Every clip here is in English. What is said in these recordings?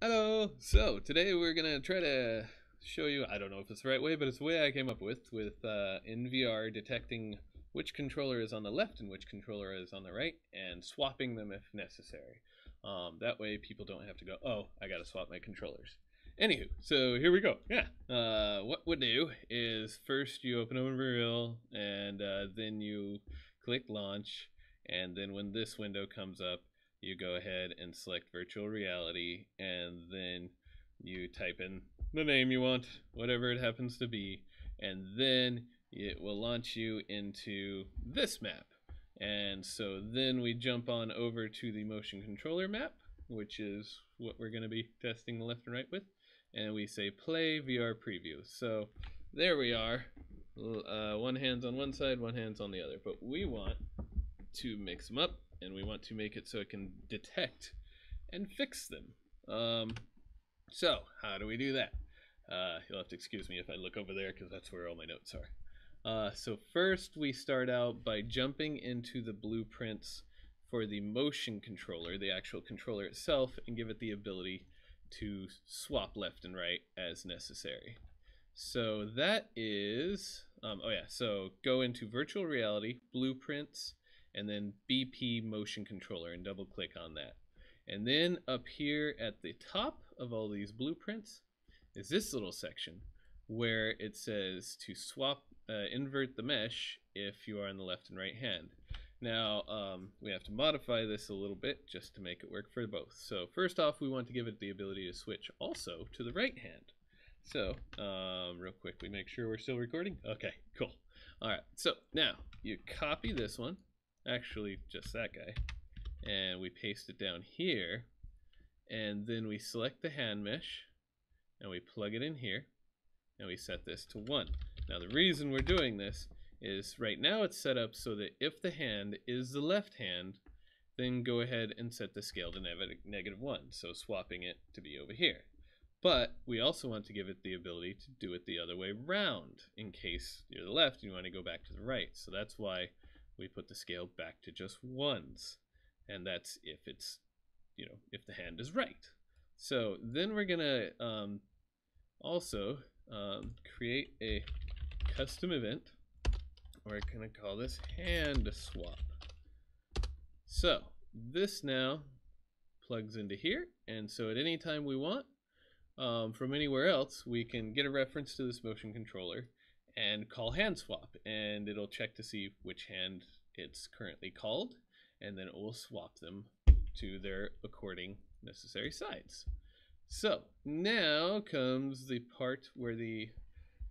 Hello! So today we're gonna try to show you, I don't know if it's the right way, but it's the way I came up with NVR detecting which controller is on the left and which controller is on the right and swapping them if necessary. That way people don't have to go, oh, I gotta swap my controllers. Anywho, so here we go. Yeah. What we do is first you open Unreal and then you click launch, and then when this window comes up you go ahead and select virtual reality, and then you type in the name you want, whatever it happens to be, and then it will launch you into this map. And so then we jump on over to the motion controller map, which is what we're going to be testing the left and right with, and we say play VR preview. So there we are, one hand's on one side, one hand's on the other, but we want to mix them up, and we want to make it so it can detect and fix them. So how do we do that? You'll have to excuse me if I look over there because that's where all my notes are. So first we start out by jumping into the blueprints for the motion controller, the actual controller itself, and give it the ability to swap left and right as necessary. So that is, so go into virtual reality, blueprints, and then BP Motion Controller, and double click on that. And then up here at the top of all these blueprints is this little section where it says to swap, invert the mesh if you are on the left and right hand. Now we have to modify this a little bit just to make it work for both. So first off, we want to give it the ability to switch also to the right hand. So real quick, we make sure we're still recording. Okay, cool. All right, so now you copy this one, actually just that guy, and we paste it down here, and then we select the hand mesh and we plug it in here and we set this to 1. Now the reason we're doing this is right now it's set up so that if the hand is the left hand, then go ahead and set the scale to -1, so swapping it to be over here. But we also want to give it the ability to do it the other way round in case you're the left and you want to go back to the right. So that's why we put the scale back to just 1s, and that's if it's, you know, if the hand is right. So then we're gonna create a custom event. We're gonna call this hand swap. So this now plugs into here, and so at any time we want, from anywhere else, we can get a reference to this motion controller and call hand swap, and it'll check to see which hand it's currently called, and then it will swap them to their according necessary sides. So now comes the part where the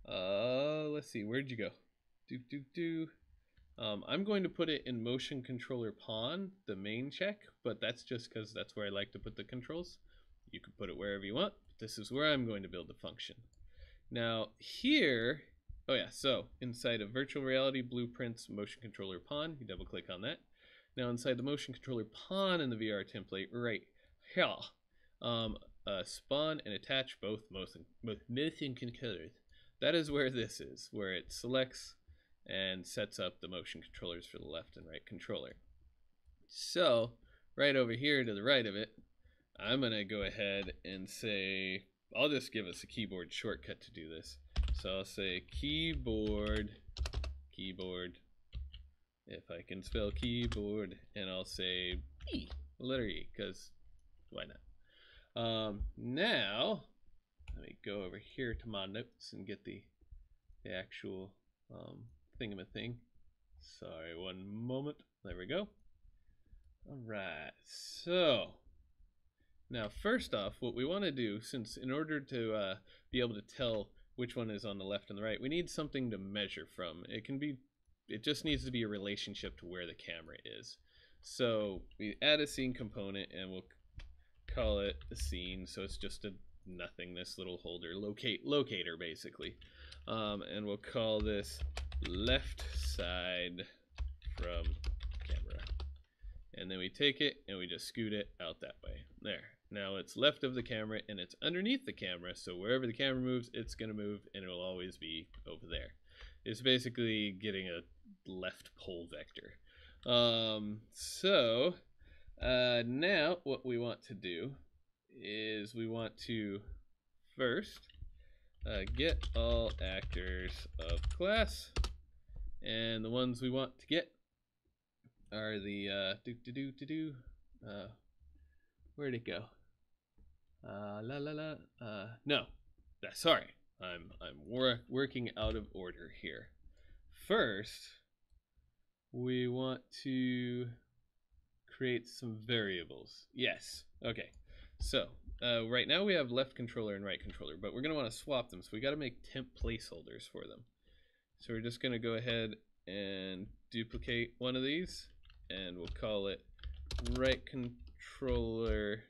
let's see, where'd you go? I'm going to put it in motion controller pawn, the main check, but that's just because that's where I like to put the controls. You can put it wherever you want, but this is where I'm going to build the function. Now here, oh yeah, so inside of virtual reality, blueprints, motion controller pawn, you double click on that. Now inside the motion controller pawn in the VR template, right here, spawn and attach both motion controllers. That is where this is, where it selects and sets up the motion controllers for the left and right controller. So right over here to the right of it, I'm gonna go ahead and say, I'll just give us a keyboard shortcut to do this. So I'll say keyboard, if I can spell keyboard, and I'll say E, letter E, because why not? Now, let me go over here to my notes and get the actual thingamathing. Sorry, one moment. There we go. All right, so now first off, what we want to do, since in order to be able to tell which one is on the left and the right, we need something to measure from. It just needs to be a relationship to where the camera is. So we add a scene component and we'll call it a scene. So it's just a nothingness little holder, locator basically. And we'll call this left side from camera. And then we take it and we just scoot it out that way. There. Now it's left of the camera and it's underneath the camera, so wherever the camera moves, it's going to move, and it will always be over there. It's basically getting a left pole vector. Now what we want to do is we want to first get all actors of class, and the ones we want to get are the where'd it go? No, sorry, I'm working out of order here. First, we want to create some variables. Yes. Okay. So right now we have left controller and right controller, but we're going to want to swap them. So we got to make temp placeholders for them. So we're just going to go ahead and duplicate one of these, and we'll call it right controller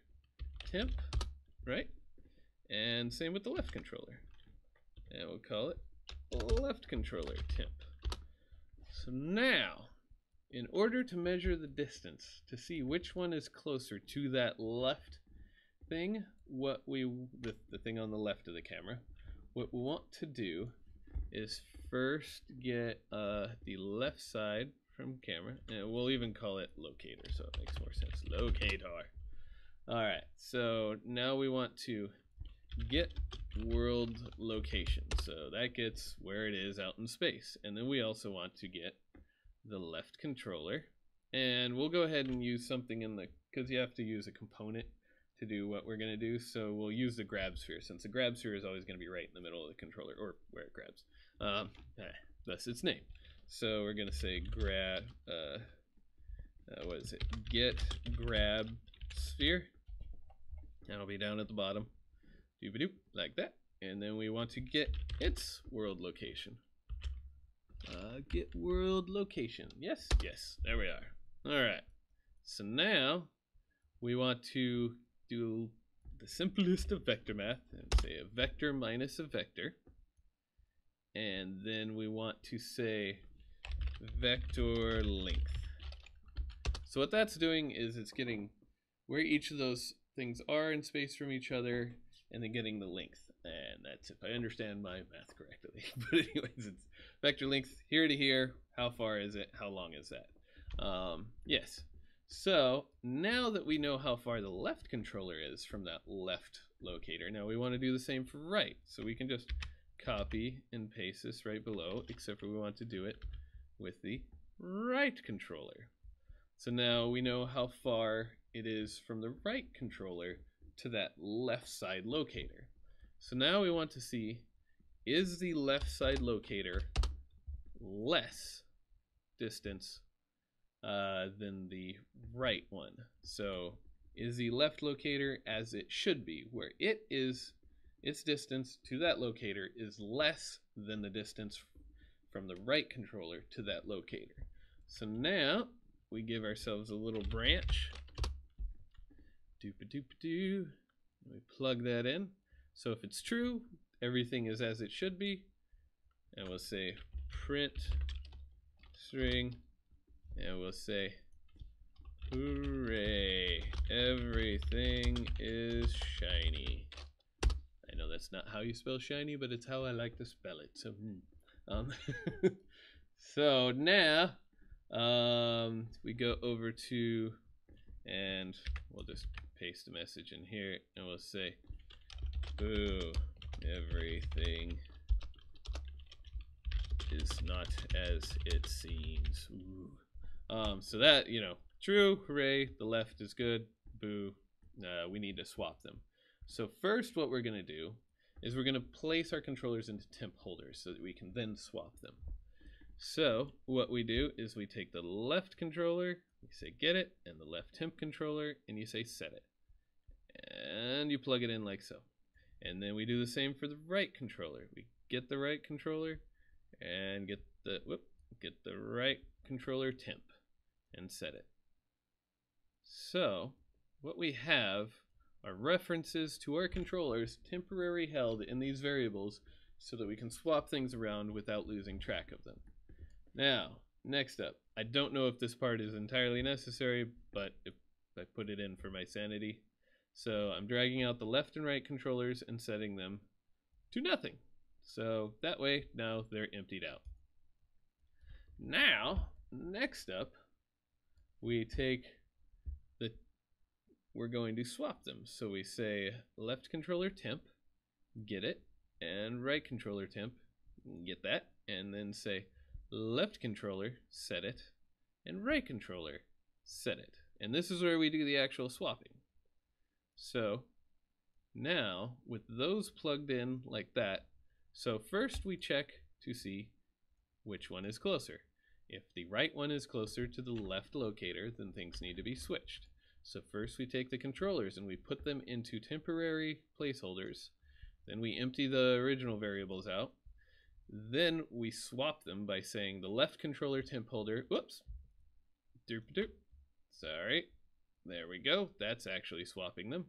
temp, right? And same with the left controller. And we'll call it left controller temp. So now, in order to measure the distance to see which one is closer to that left thing, what we the thing on the left of the camera, what we want to do is first get the left side from camera, and we'll even call it locator, so it makes more sense. Locator. All right. So now we want to get world location, so that gets where it is out in space, and then we also want to get the left controller, and we'll go ahead and use something in the, because you have to use a component to do what we're going to do, so we'll use the grab sphere, since the grab sphere is always going to be right in the middle of the controller, or where it grabs. That's its name. So we're going to say grab get grab sphere, that'll be down at the bottom, doop-a-doop, like that, and then we want to get its world location. Get world location. Yes, yes, there we are. All right. So now we want to do the simplest of vector math and say a vector minus a vector, and then we want to say vector length. So what that's doing is it's getting where each of those things are in space from each other, and then getting the length. And that's if I understand my math correctly. But anyways, it's vector length here to here. How far is it? How long is that? Yes. So now that we know how far the left controller is from that left locator, now we want to do the same for right. So we can just copy and paste this right below, except for we want to do it with the right controller. So now we know how far it is from the right controller to that left side locator. So now we want to see, is the left side locator less distance than the right one? So is the left locator as it should be, where it is, its distance to that locator is less than the distance from the right controller to that locator. So now we give ourselves a little branch. Doop-a-doop-a-doo. We plug that in. So if it's true, everything is as it should be. And we'll say print string. And we'll say, hooray, everything is shiny. I know that's not how you spell shiny, but it's how I like to spell it. So, so now we go over to, and we'll just paste a message in here, and we'll say, boo, everything is not as it seems. Ooh. So that, you know, true, hooray, the left is good, boo, we need to swap them. So first what we're gonna do is we're gonna place our controllers into temp holders so that we can then swap them. So what we do is we take the left controller, you say get it, and the left temp controller, and you say set it. And you plug it in like so. And then we do the same for the right controller. We get the right controller and get the right controller temp and set it. So what we have are references to our controllers temporarily held in these variables so that we can swap things around without losing track of them. Now, next up, I don't know if this part is entirely necessary, but if I put it in for my sanity. So I'm dragging out the left and right controllers and setting them to nothing. So that way, now they're emptied out. Now, next up, we take the we're going to swap them. So we say left controller temp, get it, and right controller temp, get that, and then say left controller, set it, and right controller, set it. And this is where we do the actual swapping. So now with those plugged in like that, so first we check to see which one is closer. If the right one is closer to the left locator, then things need to be switched. So first we take the controllers and we put them into temporary placeholders. Then we empty the original variables out. Then we swap them by saying the left controller temp holder, whoops, derp derp, sorry, there we go, that's actually swapping them.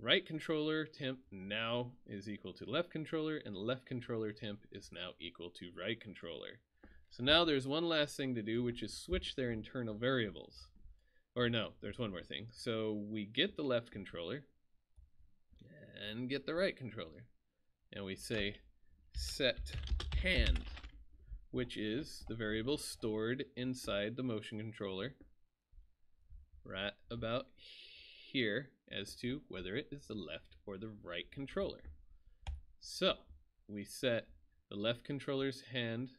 Right controller temp now is equal to left controller, and left controller temp is now equal to right controller. So now there's one last thing to do, which is switch their internal variables. Or no, there's one more thing. So we get the left controller and get the right controller, and we say set hand, which is the variable stored inside the motion controller right about here as to whether it is the left or the right controller. So we set the left controller's hand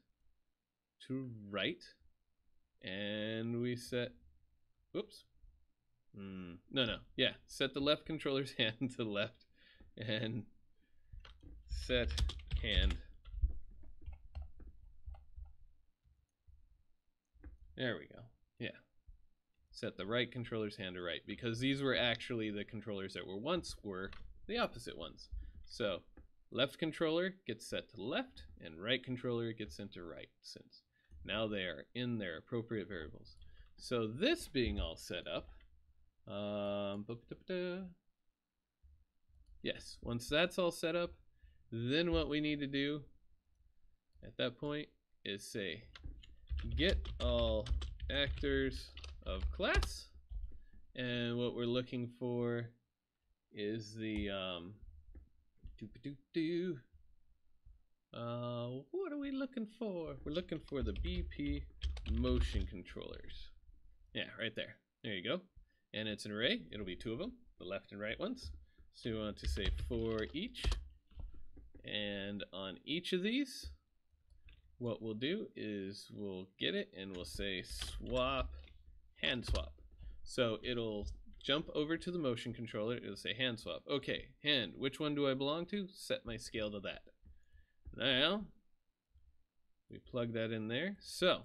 to right, and we set, whoops, set the left controller's hand to left, and set hand, there we go, yeah, set the right controller's hand to right, because these were actually the controllers that were once were the opposite ones. So left controller gets set to left and right controller gets sent to right, since now they are in their appropriate variables. So this being all set up, yes, once that's all set up, then what we need to do at that point is say get all actors of class, and what we're looking for is the what are we looking for? We're looking for the BP motion controllers. Yeah, right there. There you go. And it's an array. It'll be two of them, the left and right ones. So we want to say for each. And on each of these, what we'll do is we'll get it and we'll say swap, hand swap. So it'll jump over to the motion controller. It'll say hand swap. Okay, hand, which one do I belong to? Set my scale to that. Now, we plug that in there. So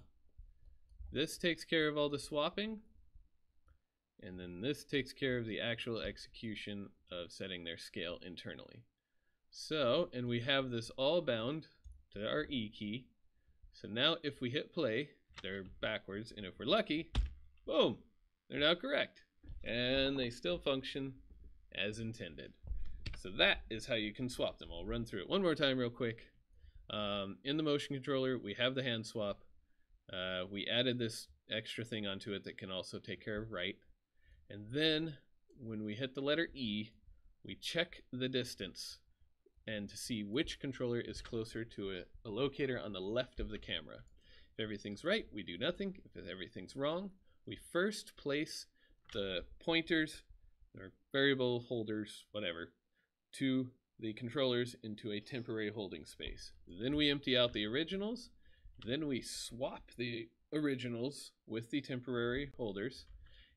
this takes care of all the swapping. And then this takes care of the actual execution of setting their scale internally. So, and we have this all bound to our E key. So now if we hit play, they're backwards, and if we're lucky, boom, they're now correct. And they still function as intended. So that is how you can swap them. I'll run through it one more time real quick. In the motion controller, we have the hand swap. We added this extra thing onto it that can also take care of right. And then when we hit the letter E, we check the distance and to see which controller is closer to a locator on the left of the camera. If everything's right, we do nothing. If everything's wrong, we first place the pointers or variable holders, whatever, to the controllers into a temporary holding space. Then we empty out the originals. Then we swap the originals with the temporary holders.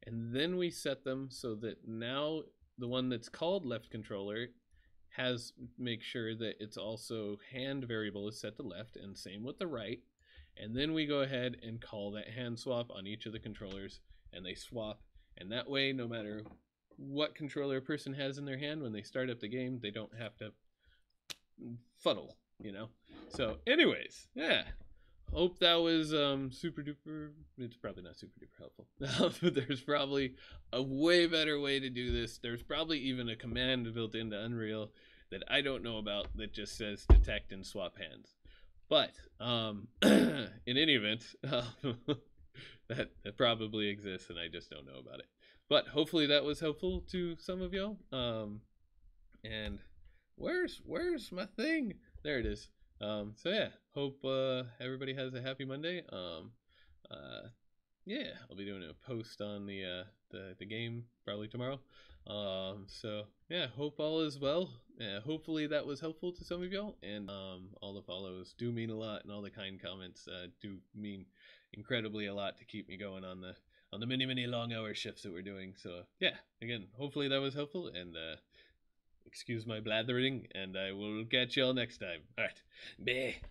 And then we set them so that now the one that's called left controller make sure that it's also hand variable is set to left, and same with the right. And then we go ahead and call that hand swap on each of the controllers, and they swap. And that way, no matter what controller a person has in their hand when they start up the game, they don't have to fuddle, you know. So anyways, yeah, hope that was super duper. It's probably not super duper helpful, but there's probably a way better way to do this. There's probably even a command built into Unreal that I don't know about that just says detect and swap hands. But in any event, that probably exists and I just don't know about it. But hopefully that was helpful to some of y'all. And where's my thing? There it is. So yeah, hope everybody has a happy Monday. Yeah, I'll be doing a post on the game probably tomorrow. So yeah, hope all is well. Hopefully that was helpful to some of y'all, and all the follows do mean a lot, and all the kind comments do mean incredibly a lot to keep me going on the many long hour shifts that we're doing. So yeah, again, hopefully that was helpful, and excuse my blathering, and I will catch y'all next time. All right, bye.